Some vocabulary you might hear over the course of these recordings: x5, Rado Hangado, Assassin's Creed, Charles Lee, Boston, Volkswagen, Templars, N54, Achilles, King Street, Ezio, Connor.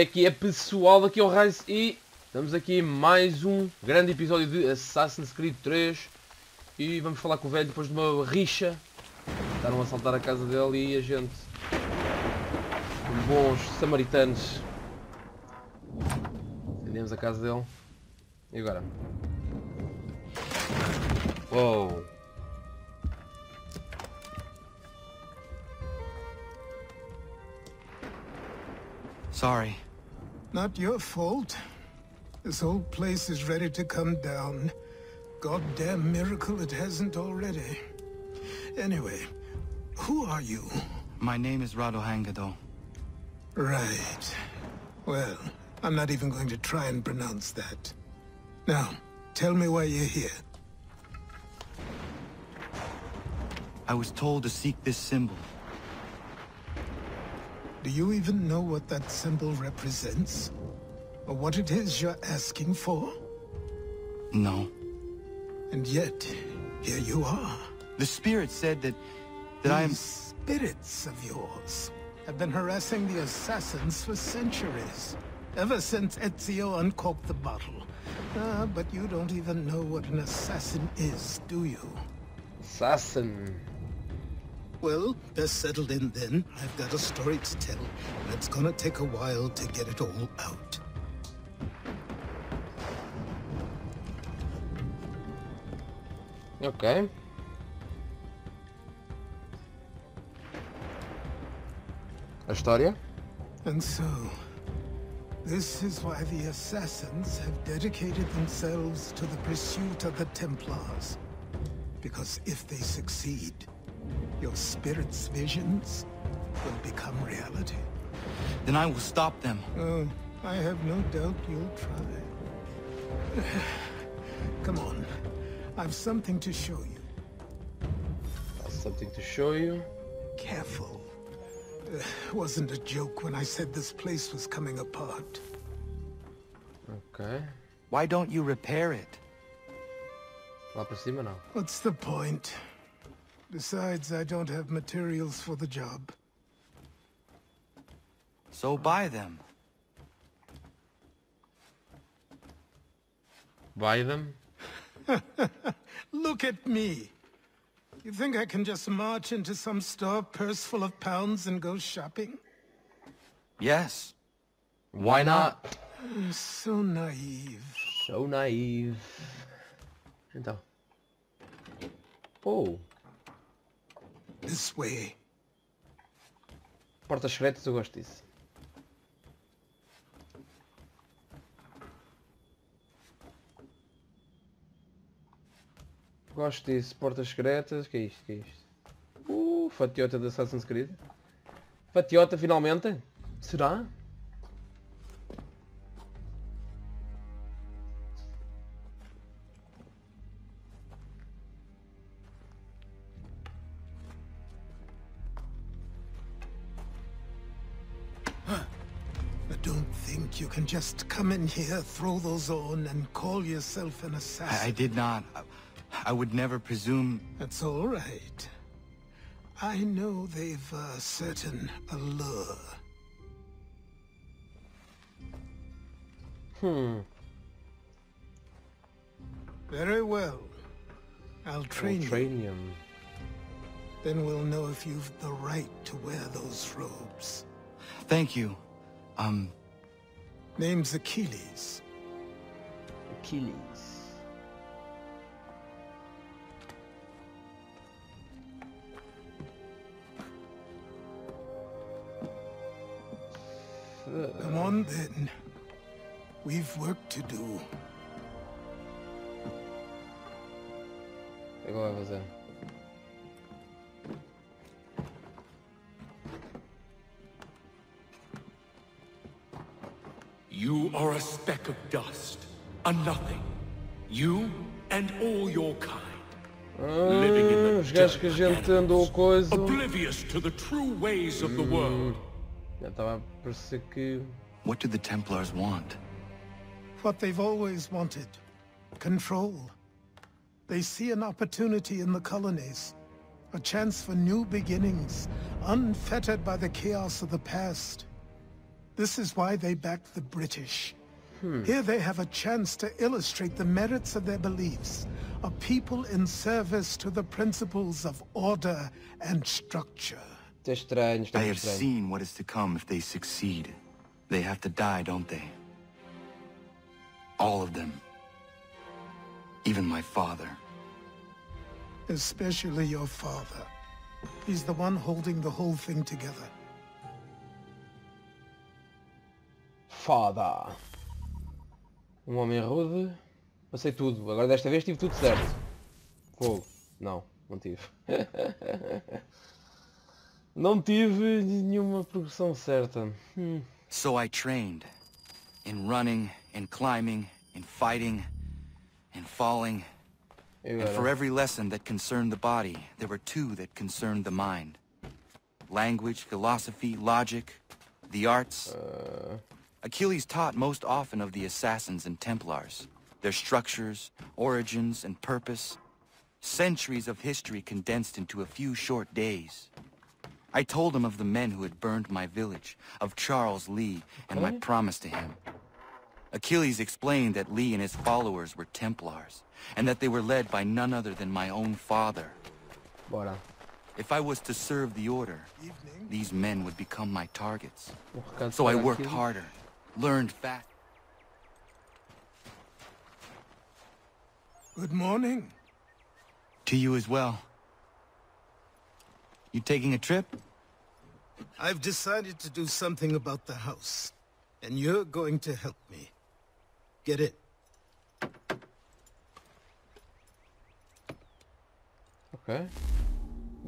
é que é, pessoal? Aqui é o Rice e estamos aqui mais um grande episódio de Assassin's Creed 3. E vamos falar com o velho depois de uma rixa. Estaram a assaltar a casa dele e a gente, como bons samaritanos, acendemos a casa dele. E agora? Uou! Sorry. Not your fault. This whole place is ready to come down. Goddamn miracle it hasn't already. Anyway, who are you? My name is Rado Hangado. Right. Well, I'm not even going to try and pronounce that. Now, tell me why you're here. I was told to seek this symbol. Do you even know what that symbol represents? Or what it is you're asking for? No. And yet, here you are. The spirit said that I am... These spirits of yours have been harassing the assassins for centuries. Ever since Ezio uncorked the bottle. But you don't even know what an assassin is, do you? Assassin. Well, that's settled in then. I've got a story to tell, and it's gonna take a while to get it all out. Okay. A story? And so, this is why the assassins have dedicated themselves to the pursuit of the Templars. Because if they succeed, your spirit's visions will become reality. Then I will stop them. Oh, I have no doubt you'll try. Come on. I've something to show you. Careful. It wasn't a joke when I said this place was coming apart. Okay. Why don't you repair it? What's the point? Besides, I don't have materials for the job. So buy them. Buy them? Look at me. You think I can just march into some store, purse full of pounds, and go shopping? Yes. Why not? I'm so naive. Então. Oh. This way. Portas secretas, eu gosto disso. Portas secretas. Que é isto? Fatiota de Assassin's Creed. Fatiota finalmente? Será? You can just come in here, throw those on, and call yourself an assassin. I did not. I would never presume... That's all right. I know they've a certain allure. Very well. I'll train you. Then we'll know if you've the right to wear those robes. Thank you. Name's Achilles. Come on then. We've work to do. Igual a fazer. You are a speck of dust, a nothing. You and all your kind, living in the dirt animals, oblivious to the true ways of the world. What do the Templars want? What they've always wanted. Control. They see an opportunity in the colonies. A chance for new beginnings, unfettered by the chaos of the past. This is why they backed the British. Here they have a chance to illustrate the merits of their beliefs, a people in service to the principles of order and structure. I have seen what is to come if they succeed. They have to die, don't they? All of them. Even my father. Especially your father. He's the one holding the whole thing together. Father. Homem rude. Passei tudo. Agora desta vez tive tudo certo. Fogo. Não, não tive. Não tive nenhuma progressão certa. So I trained. In running, in climbing, in fighting, in falling. And for every lesson that concerned the body, there were two that concerned the mind. Language, philosophy, logic, the arts. Achilles taught most often of the Assassins and Templars, their structures, origins, and purpose. Centuries of history condensed into a few short days. I told him of the men who had burned my village, of Charles Lee, and my promise to him. Achilles explained that Lee and his followers were Templars, and that they were led by none other than my own father. If I was to serve the order, these men would become my targets. So I worked harder. Learned fact. Good morning. To you as well. You taking a trip? I've decided to do something about the house, and you're going to help me. Get it? Ok.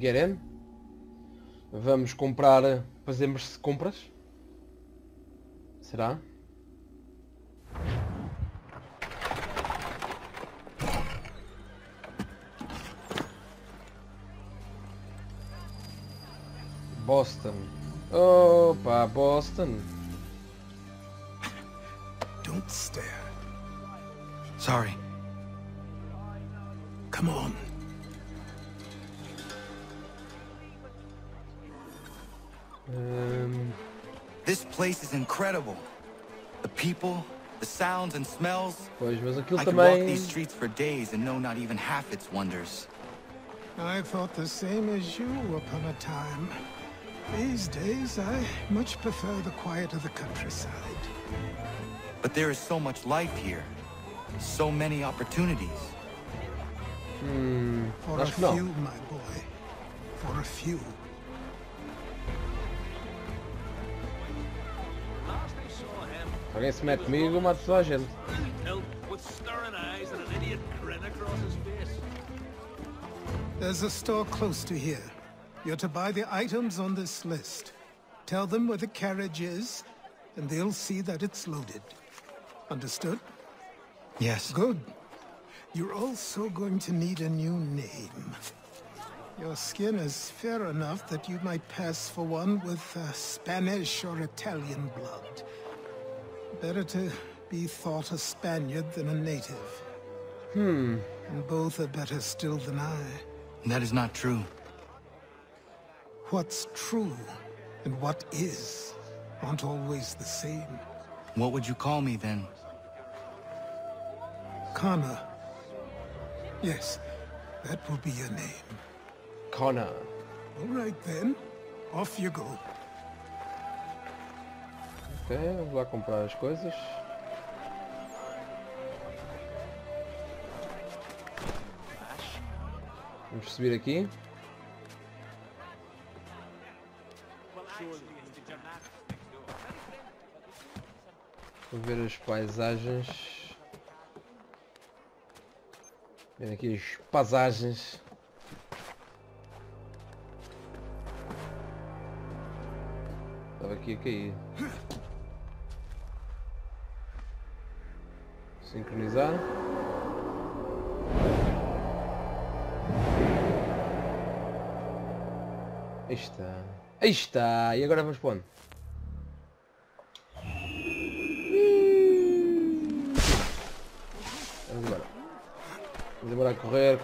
Get in. Vamos comprar, fazemos compras? Será? Boston. Opa, Boston. Don't stare. Sorry. Come on. This place is incredible. The people, the sounds and smells. I could walk these streets for days and know not even half its wonders. I thought the same as you upon a time. These days, I much prefer the quiet of the countryside. But there is so much life here. So many opportunities. For a few, my boy. For a few. Alguém se mete comigo, mata toda a gente. There's a store close to here. You're to buy the items on this list. Tell them where the carriage is, and they'll see that it's loaded. Understood? Yes. Good. You're also going to need a new name. Your skin is fair enough that you might pass for one with Spanish or Italian blood. Better to be thought a Spaniard than a native. And both are better still than I. That is not true. What's true and what is aren't always the same. What would you call me then? Connor. Yes, that will be your name. Connor. All right then, off you go. Okay, vamos lá comprar as coisas. Vamos subir aqui. Vou ver as paisagens. Vem aqui as paisagens. Estava aqui a cair. Sincronizar. Aí está. Aí está! E agora vamos para onde? Vamos embora a correr.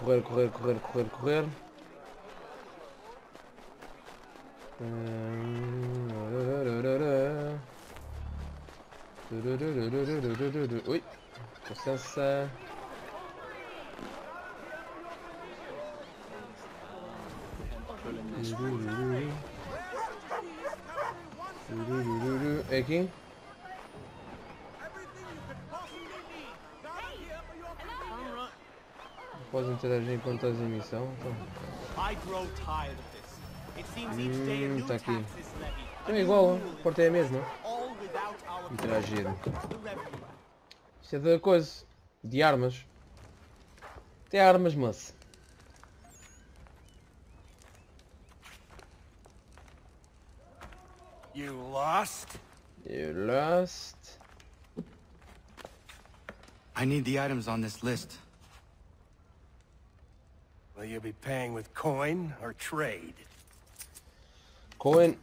Oui, confiance. Hey, King. Pode interagir enquanto as emissão. Tá aqui. É igual, a porta é a mesma. Interagir. Isto é da coisa. De armas. Tem armas, moço. You lost? I need the items on this list. Will you be paying with coin or trade? Coin.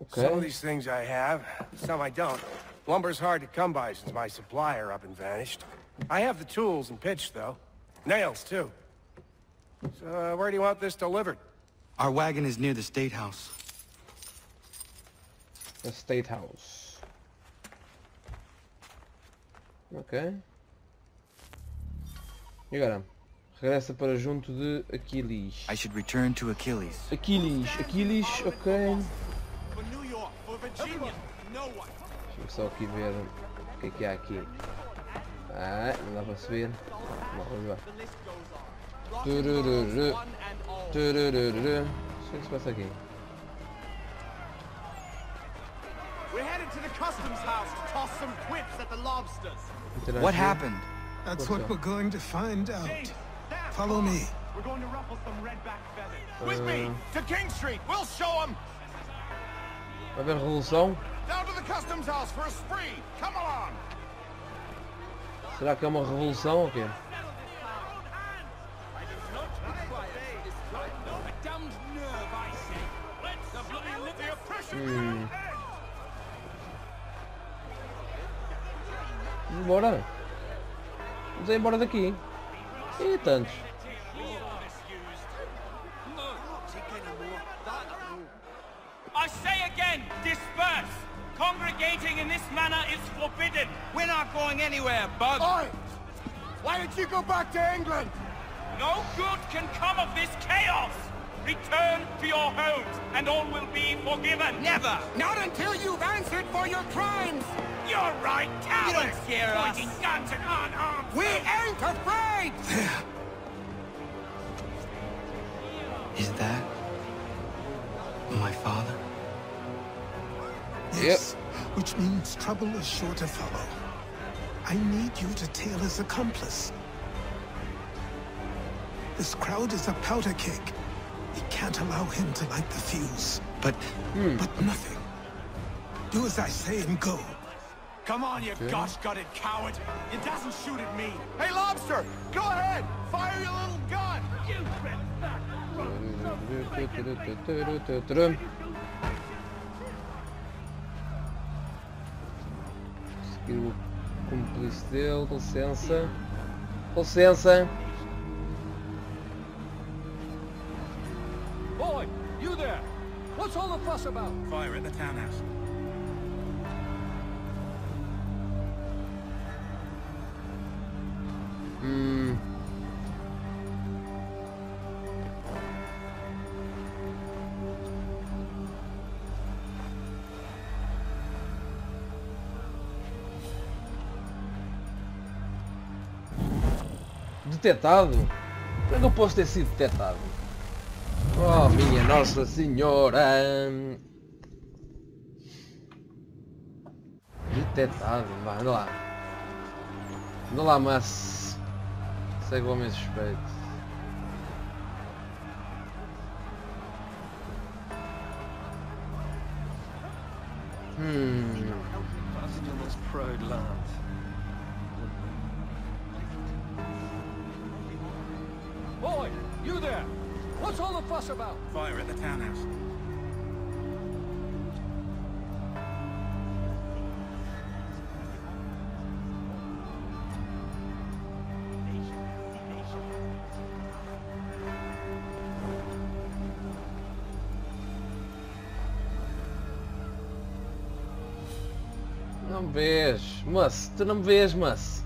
Okay. Some of these things I have, some I don't. Lumber's hard to come by since my supplier up and vanished. I have the tools and pitch, though. Nails, too. So, where do you want this delivered? Our wagon is near the State House. The State House. Ok. E agora? Regressa para junto de Achilles. I should return to Achilles. Achilles, ok. Deixa eu só aqui ver o que é que há aqui. Ah, não dá para subir. Não, vamos lá. O que é que se passa aqui? What happened? That's what we're going to find out. Follow me. We're going to ruffle some redback feathers. With me to King Street. We'll show them. Vai haver revolução? Será que é uma revolução ou quê? Vamos embora. Vamos embora daqui. E tantos. I say again, disperse! Congregating in this manner is forbidden! We're not going anywhere, bug! Oi! Why don't you go back to England? No good can come of this chaos! Return to your homes, and all will be forgiven! Never! Not until you've answered for your crimes! You're right, cowards! You don't scare us! Pointing guns and unarmed! We ain't afraid! Is that... my father? Yes, yep. Which means trouble is sure to follow. I need you to tail his accomplice. This crowd is a powder keg. We can't allow him to light the fuse. But nothing. Do as I say and go. Come on, you gosh-gutted coward. It doesn't shoot at me. Hey, Lobster, go ahead. Fire your little gun. You back. Seguir o cúmplice dele, com licença. Com licença. Boy, you there? What's all the fuss about? Fire at the townhouse. Detetado? Como é que eu posso ter sido detetado? Oh, minha Nossa Senhora! Detetado, vai, anda lá. Anda lá, mas... segue o homem suspeito. Boy, you there! What's all the fuss about? Fire at the townhouse. me vês, moço, tu não me vês, moço.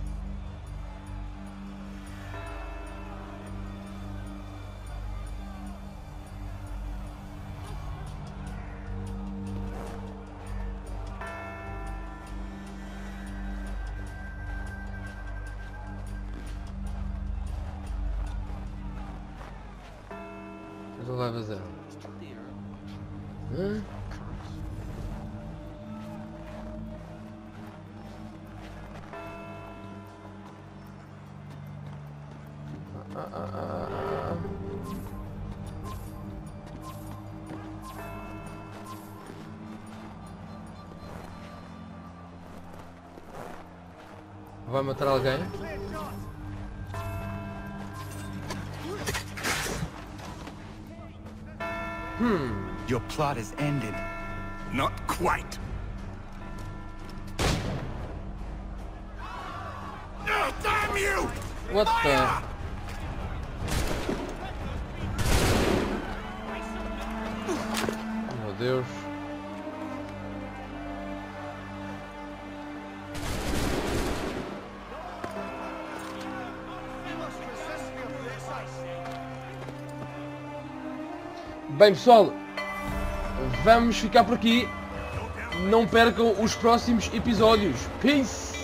Vai matar alguém? Your plot is ended. Not quite. No, damn you! What the? Meu Deus. Bem, pessoal, vamos ficar por aqui. Não percam os próximos episódios. Peace!